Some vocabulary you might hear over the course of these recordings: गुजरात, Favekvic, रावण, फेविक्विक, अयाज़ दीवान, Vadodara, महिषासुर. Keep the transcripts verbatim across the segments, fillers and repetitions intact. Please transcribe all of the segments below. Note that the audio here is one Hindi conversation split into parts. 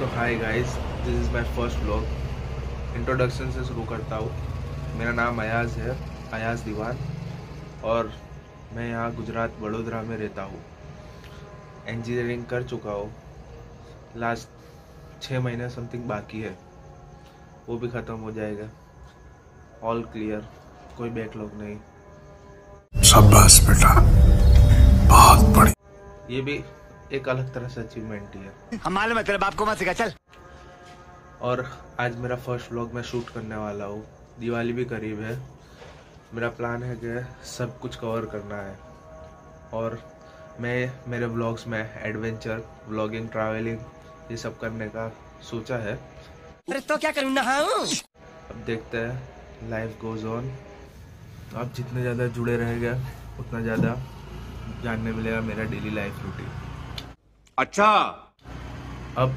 तो hi guys, this is my first vlog. Introduction से शुरू करता हूँ। मेरा नाम अयाज़ है, अयाज़ दीवान, और मैं यहाँ गुजरात वडोदरा में रहता हूँ। इंजीनियरिंग कर चुका हूँ, लास्ट छः महीने समथिंग बाकी है, वो भी ख़त्म हो जाएगा। ऑल क्लियर, कोई बैकलॉग नहीं। शाबाश बेटा, बहुत बढ़िया। ये भी एक अलग तरह से अचीवमेंट है। हमारे मतलब आपको मत सिखा चल। और आज मेरा फर्स्ट व्लॉग मैं शूट करने वाला हूँ। दिवाली भी करीब है। मेरा प्लान है कि सब कुछ कवर करना है, और मैं मेरे व्लॉग्स में एडवेंचर, व्लॉगिंग, ट्रैवलिंग ये सब करने का सोचा है। अरे तो क्या करूँ ना, अब देखते हैं, लाइफ गोज ऑन। आप जितने ज़्यादा जुड़े रहेंगे उतना ज़्यादा जानने मिलेगा मेरा डेली लाइफ रूटीन। अच्छा, अब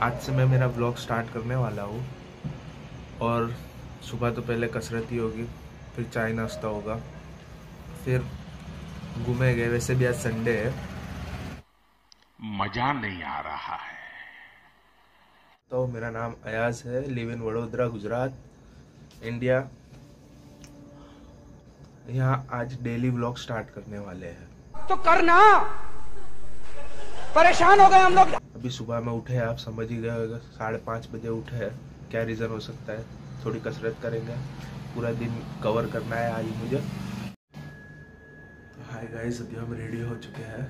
आज से मैं मेरा व्लॉग स्टार्ट करने वाला हूँ। और सुबह तो पहले कसरत ही होगी, फिर चाय नाश्ता होगा, फिर घूमेंगे। वैसे भी आज संडे है, मज़ा नहीं आ रहा है। तो मेरा नाम अयाज़ है, live in Vadodara गुजरात, India. यहाँ आज डेली व्लॉग स्टार्ट करने वाले हैं, तो करना। परेशान हो गए हम लोग। अभी सुबह में उठे, आप समझ ही गए, साढ़े पाँच बजे उठे हैं। क्या रीज़न हो सकता है? थोड़ी कसरत करेंगे, पूरा दिन कवर करना है आज मुझे। हाय गाइस, अभी हम रेडी हो चुके हैं।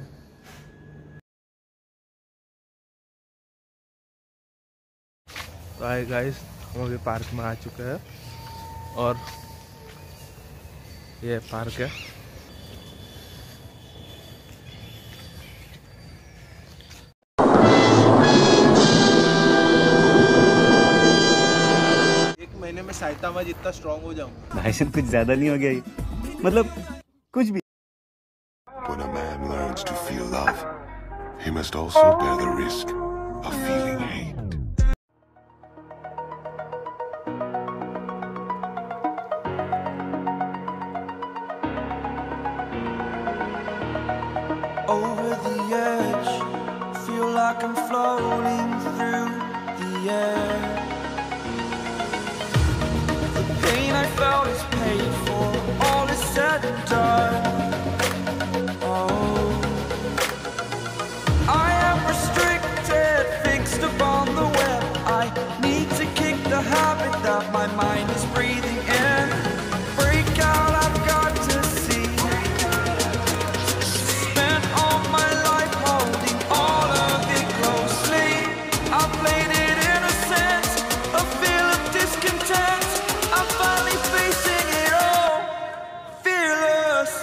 तो हाय गाइस, हम अभी पार्क में आ चुके हैं, और ये पार्क है। साइतामा जितना स्ट्रांग हो जाऊं। भाई साहब, कुछ ज्यादा नहीं हो गया ये? मतलब कुछ भी। When a man learns to feel love, he must also bear the risk of feeling hate. Over the edge, feel like I'm floating through the air. All is paid for, all is said and done. Oh, I am restricted, fixed upon the web. I need to kick the habit that my mind is breathing in. Break out, I've got to see. Spent all my life holding all of it closely. I played it innocent, a feel of discontent. I'm finally facing it all, fearless.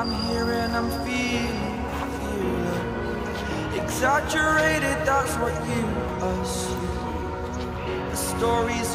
I'm here and I'm feeling, feeling exaggerated, that's what you assume. The story's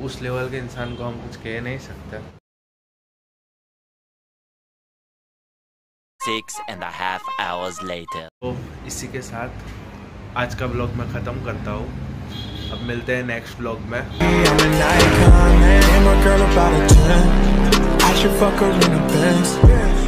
उस लेवल के इंसान को हम कुछ कह नहीं सकते। Six and a half hours later. तो इसी के साथ आज का ब्लॉग मैं ख़त्म करता हूँ। अब मिलते हैं नेक्स्ट ब्लॉग में।